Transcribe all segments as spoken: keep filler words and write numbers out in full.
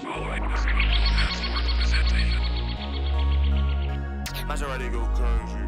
Maseratigokrazy. Maseratigokrazy.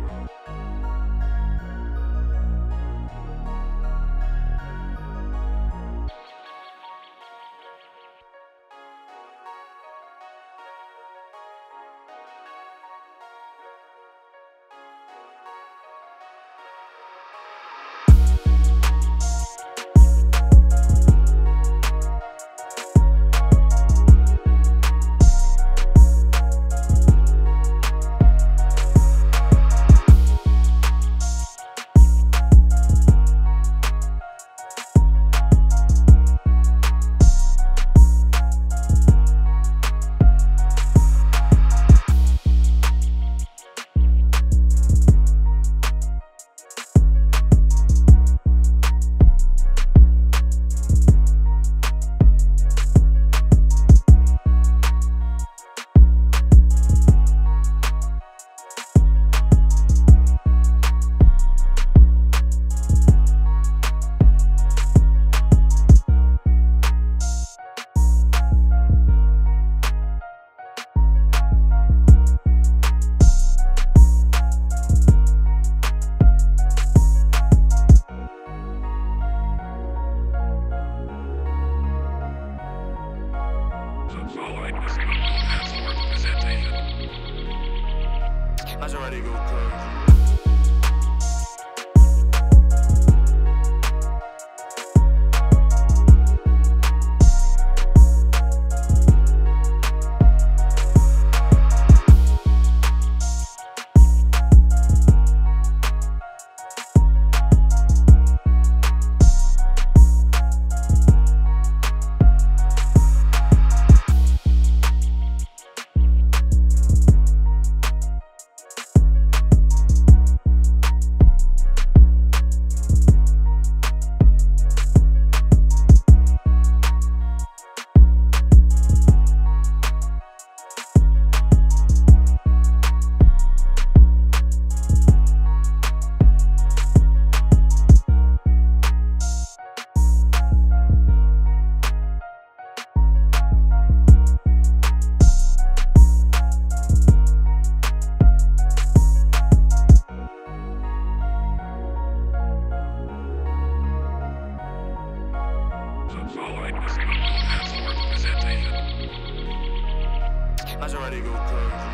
Maseratigokrazy.